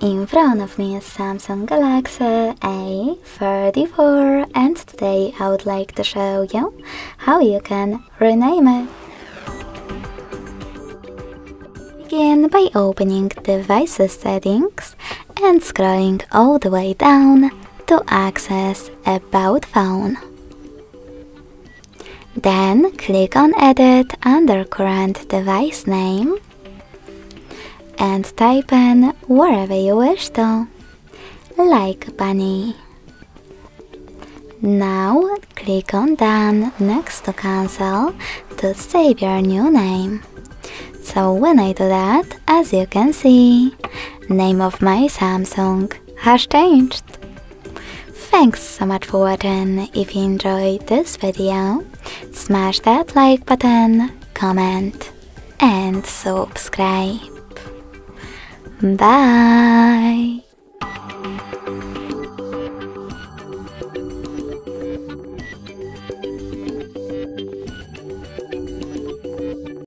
In front of me is Samsung Galaxy A34, and today I would like to show you how you can rename it. Begin by opening Devices Settings and scrolling all the way down to access About Phone. Then click on Edit under Current Device Name and type in wherever you wish to, like bunny. Now click on Done next to Cancel to save your new name. So when I do that, as you can see, name of my Samsung has changed. Thanks so much for watching. If you enjoyed this video, smash that like button, comment and subscribe. Bye.